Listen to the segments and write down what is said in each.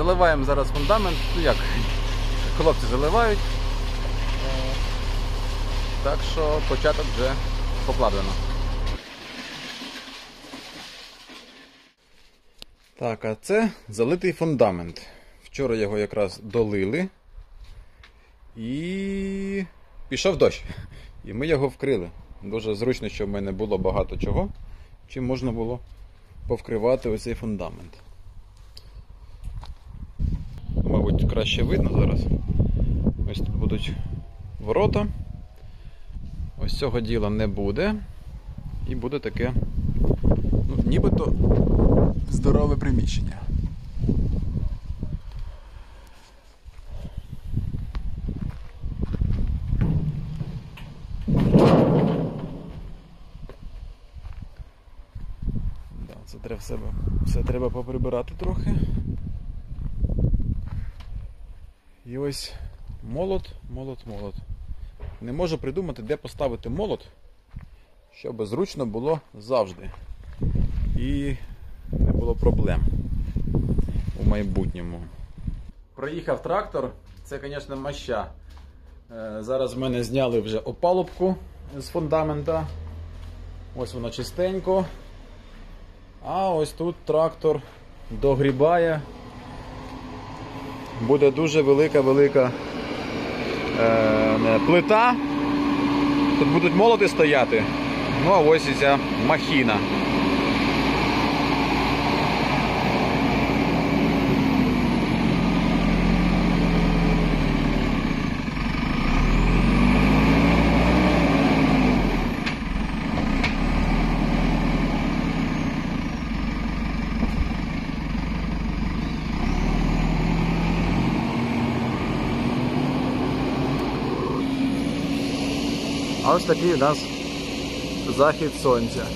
Заливаємо зараз фундамент, ну як, хлопці заливають, так що початок вже покладено. Так, а це залитий фундамент. Вчора його якраз долили і пішов дощ. І ми його вкрили. Дуже зручно, що в мене було багато чого, чим можна було повкривати оцей фундамент. Мабуть, краще видно зараз. Ось тут будуть ворота. Ось цього діла не буде. І буде таке, ну, нібито здорове приміщення. Да, це треба все треба поприбирати трохи. І ось молот. Не можу придумати, де поставити молот, щоб зручно було завжди. І не було проблем у майбутньому. Проїхав трактор, це, звісно, моща. Зараз в мене зняли вже опалубку з фундамента. Ось воно чистенько. А ось тут трактор догрібає. Буде дуже велика-велика плита. Тут будуть молоти стояти. Ну а ось і ця махіна. А ось такий у нас захід сонця.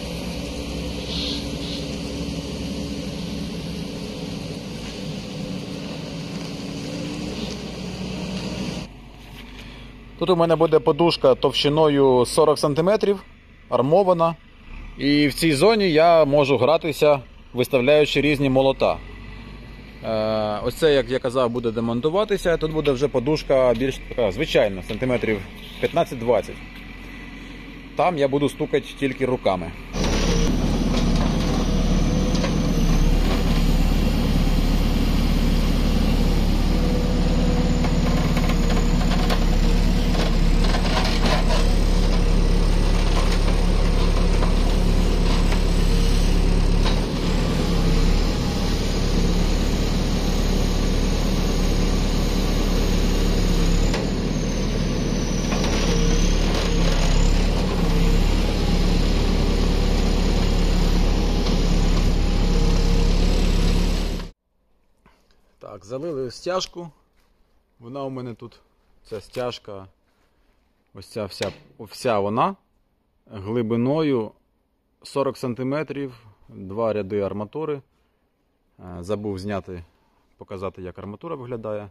Тут у мене буде подушка товщиною 40 см, армована. І в цій зоні я можу гратися, виставляючи різні молота. Ось це, як я казав, буде демонтуватися. Тут буде вже подушка більш така, звичайно, сантиметрів 15-20. Там я буду стукати тільки руками. Так, залили стяжку, вона у мене тут, ця стяжка, ось ця вся вона, глибиною 40 см, два ряди арматури. Забув зняти, показати, як арматура виглядає.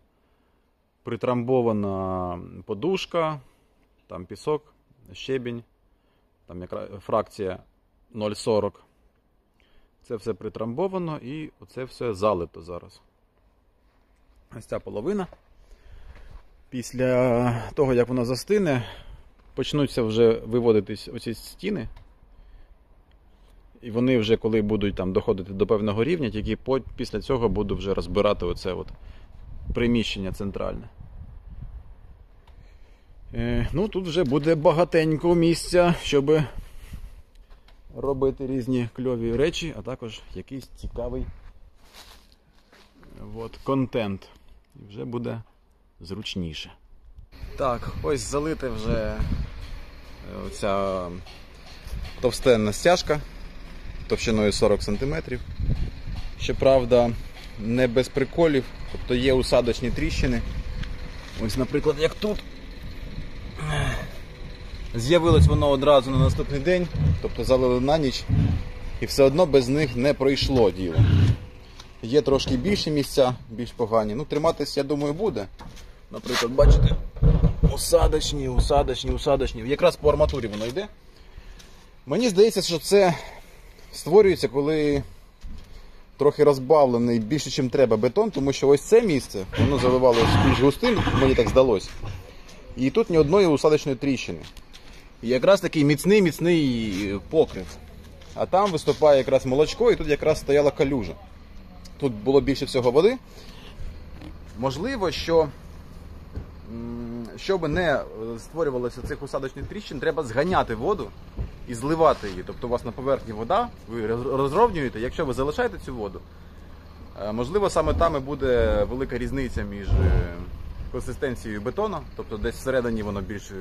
Притрамбована подушка, там пісок, щебінь, там якраз фракція 0,40. Це все притрамбовано і оце все залито зараз. Ось ця половина. Після того, як вона застине, почнуться вже виводитись оці стіни. І вони вже, коли будуть там доходити до певного рівня, тільки після цього буду вже розбирати оце от приміщення центральне. Ну, тут вже буде багатенько місця, щоб робити різні кльові речі, а також якийсь цікавий от, контент. І вже буде зручніше. Так, ось залита вже оця товстенна стяжка товщиною 40 см. Щоправда, не без приколів, тобто є усадочні тріщини. Ось, наприклад, як тут. З'явилось воно одразу на наступний день, тобто залили на ніч, і все одно без них не пройшло діло. Є трошки більші місця, більш погані. Ну, триматись, я думаю, буде. Наприклад, бачите, усадочні. Якраз по арматурі воно йде. Мені здається, що це створюється, коли трохи розбавлений більше, ніж треба бетон, тому що ось це місце, воно заливалося більш густим, мені так здалося. І тут ні одної усадочної тріщини. І якраз такий міцний покрив. А там виступає якраз молочко, і тут якраз стояла калюжа. Тут було більше всього води. Можливо, що щоб не створювалося цих усадочних тріщин, треба зганяти воду і зливати її. Тобто у вас на поверхні вода, ви розровнюєте, якщо ви залишаєте цю воду, можливо, саме там і буде велика різниця між консистенцією бетону, тобто десь всередині воно більш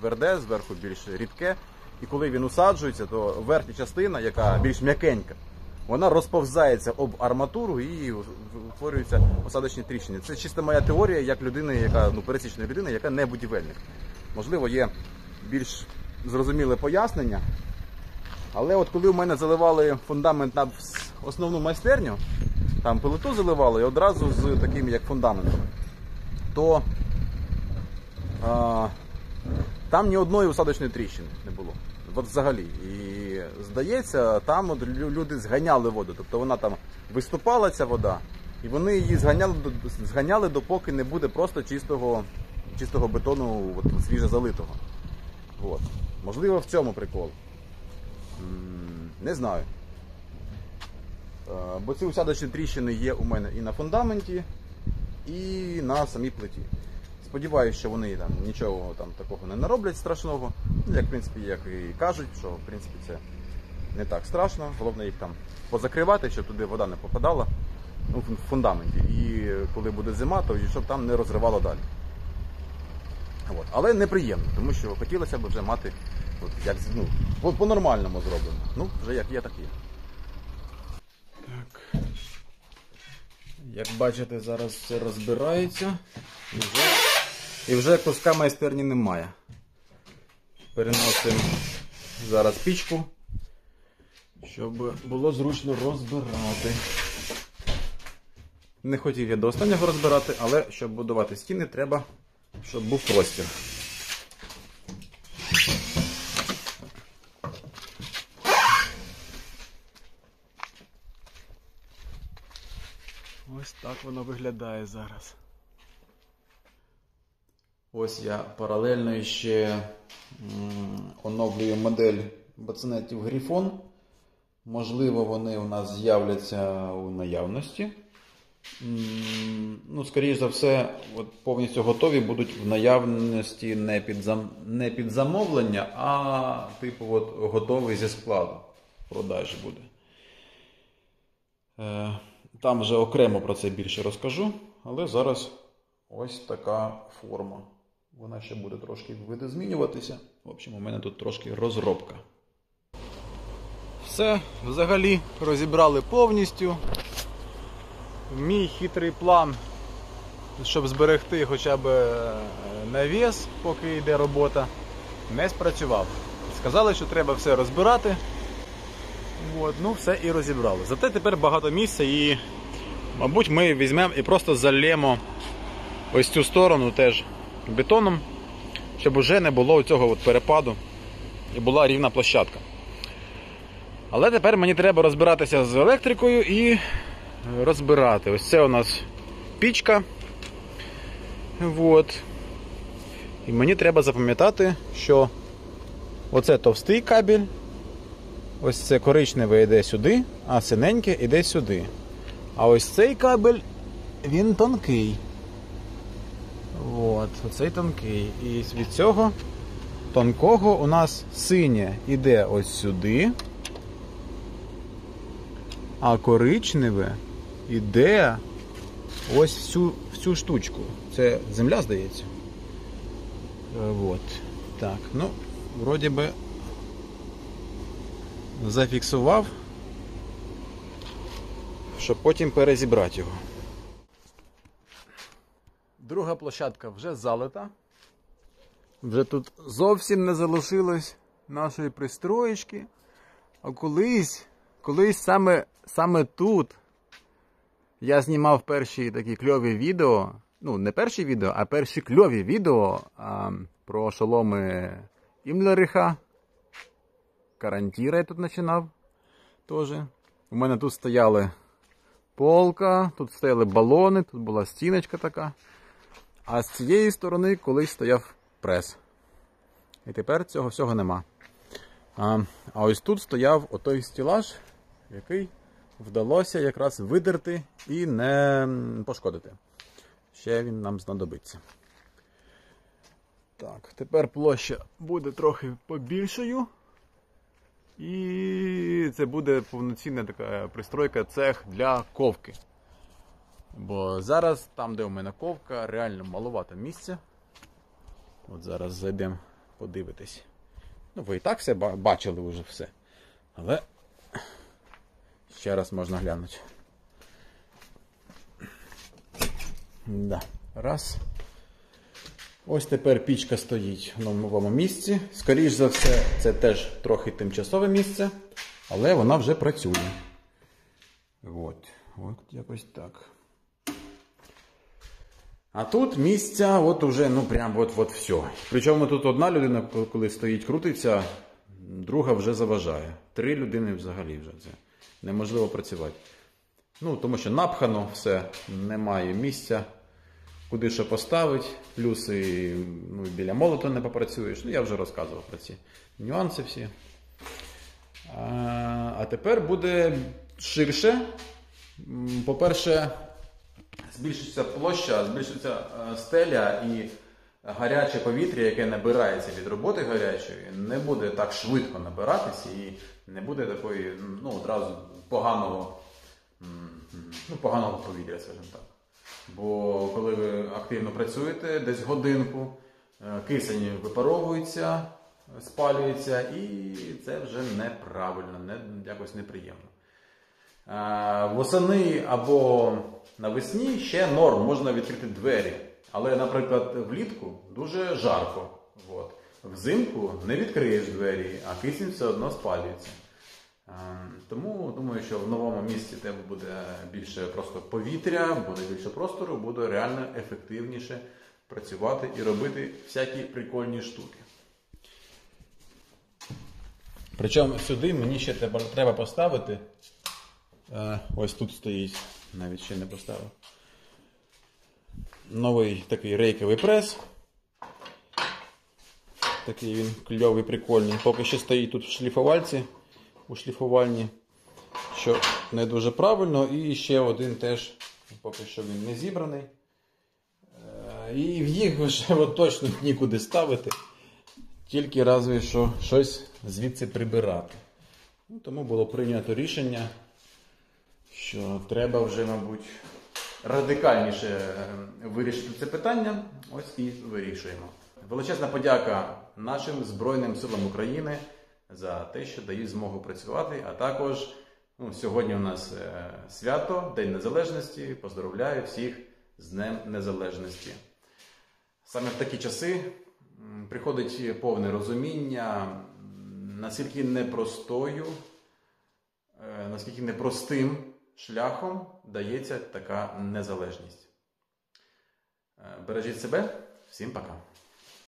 тверде, зверху більш рідке. І коли він усаджується, то верхня частина, яка більш м'якенька, вона розповзається об арматуру і утворюються осадочні тріщини. Це чисто моя теорія, як людини, яка, пересічна людина, яка не будівельник. Можливо, є більш зрозуміле пояснення, але от коли в мене заливали фундамент на основну майстерню, там пилоту заливали і одразу з такими як фундаментами, то там ні одної усадочної тріщини не було. От взагалі. І здається, там от люди зганяли воду. Тобто вона там виступала, ця вода, і вони її зганяли, допоки не буде просто чистого бетону, от, свіже залитого. От. Можливо, в цьому прикол. Не знаю. Бо ці усадочні тріщини є у мене і на фундаменті, і на самій плиті. Сподіваюся, що вони там нічого там такого не нароблять страшного. Як, в принципі, як і кажуть, що в принципі це не так страшно. Головне їх там позакривати, щоб туди вода не попадала, в фундаменті. І коли буде зима, то щоб там не розривало далі. От. Але неприємно, тому що хотілося б вже мати от, як, по-нормальному зроблено. Вже як є, так є. Так. Як бачите, зараз все розбирається. І вже куска майстерні немає. Переносимо зараз пічку, щоб було зручно розбирати. Не хотів я до останнього розбирати, але щоб будувати стіни, треба, щоб був простір. Ось так воно виглядає зараз. Ось я паралельно ще оновлюю модель бацинетів Грифон. Можливо, вони у нас з'являться у наявності. Скоріш за все, от повністю готові будуть в наявності не під замовлення, а типу от, готовий зі складу. Продаж буде. Там вже окремо про це більше розкажу, але зараз ось така форма. Вона ще буде трошки видозмінюватися. В общем, у мене тут трошки розробка. Все, взагалі розібрали повністю. Мій хитрий план, щоб зберегти хоча б навіс, поки йде робота, не спрацював. Сказали, що треба все розбирати. От, все і розібрали. Зате тепер багато місця і, мабуть, ми візьмемо і просто залємо ось цю сторону теж бетоном, щоб вже не було цього от перепаду і була рівна площадка. Але тепер мені треба розбиратися з електрикою і розбирати. Ось це у нас пічка. От. І мені треба запам'ятати, що оце товстий кабель. Ось це коричневе йде сюди, а синеньке йде сюди. А ось цей кабель, він тонкий. От, оцей тонкий. І від цього тонкого у нас синє йде ось сюди, а коричневе йде ось всю штучку. Це земля, здається. От. Так, вроді би зафіксував, щоб потім перезібрати його. Друга площадка вже залита. Вже тут зовсім не залишилось нашої пристроєчки. А колись саме тут я знімав перші такі кльові відео, не перші відео, а перші кльові відео про шоломи Імлериха. Карантіра я тут починав теж. У мене тут стояли полка, тут стояли балони, тут була стіночка така. А з цієї сторони колись стояв прес. І тепер цього всього нема. А ось тут стояв отой стілаж, який вдалося якраз видерти і не пошкодити. Ще він нам знадобиться. Так, тепер площа буде трохи побільшою. І це буде повноцінна така пристройка, цех для ковки. Бо зараз, там де у мене ковка, реально маловато місця. От зараз зайдемо подивитись. Ну ви і так все бачили вже все. Але ще раз можна глянути. Да. Раз. Ось тепер пічка стоїть на новому місці. Скоріше за все, це теж трохи тимчасове місце, але вона вже працює. От якось так. А тут місця, от уже, ну прям от все. Причому тут одна людина, коли стоїть, крутиться, друга вже заважає. Три людини взагалі вже це неможливо працювати. Ну, тому що напхано все, немає місця, куди що поставити, плюс і, ну, біля молота не попрацюєш. Ну, я вже розказував про ці нюанси всі. А тепер буде ширше. По-перше, збільшиться площа, збільшиться стеля і гаряче повітря, яке набирається від роботи гарячої, не буде так швидко набиратися і не буде такої, ну, одразу поганого повітря, скажімо так. Бо коли ви активно працюєте, десь годинку, кисень випаровується, спалюється, і це вже неправильно, якось неприємно. Восени або навесні ще норм, можна відкрити двері. Але, наприклад, влітку дуже жарко. Взимку не відкриєш двері, а кисень все одно спалюється. Тому, думаю, що в новому місці тебе буде більше просто повітря, буде більше простору, буде реально ефективніше працювати і робити всякі прикольні штуки. Причому сюди мені ще треба поставити, ось тут стоїть, навіть ще не поставив, новий такий рейковий прес. Такий він кльовий, прикольний. Поки що стоїть тут в шліфувальці. У шліфувальні, що не дуже правильно, і ще один теж, поки що він не зібраний. І в їх вже точно нікуди ставити, тільки разві що щось звідси прибирати. Ну, тому було прийнято рішення, що треба вже, мабуть, радикальніше вирішити це питання. Ось і вирішуємо. Величезна подяка нашим Збройним силам України за те, що дають змогу працювати, а також сьогодні у нас свято, День Незалежності. Поздоровляю всіх з Днем Незалежності. Саме в такі часи приходить повне розуміння, наскільки непростим шляхом дається така незалежність. Бережіть себе, всім пока!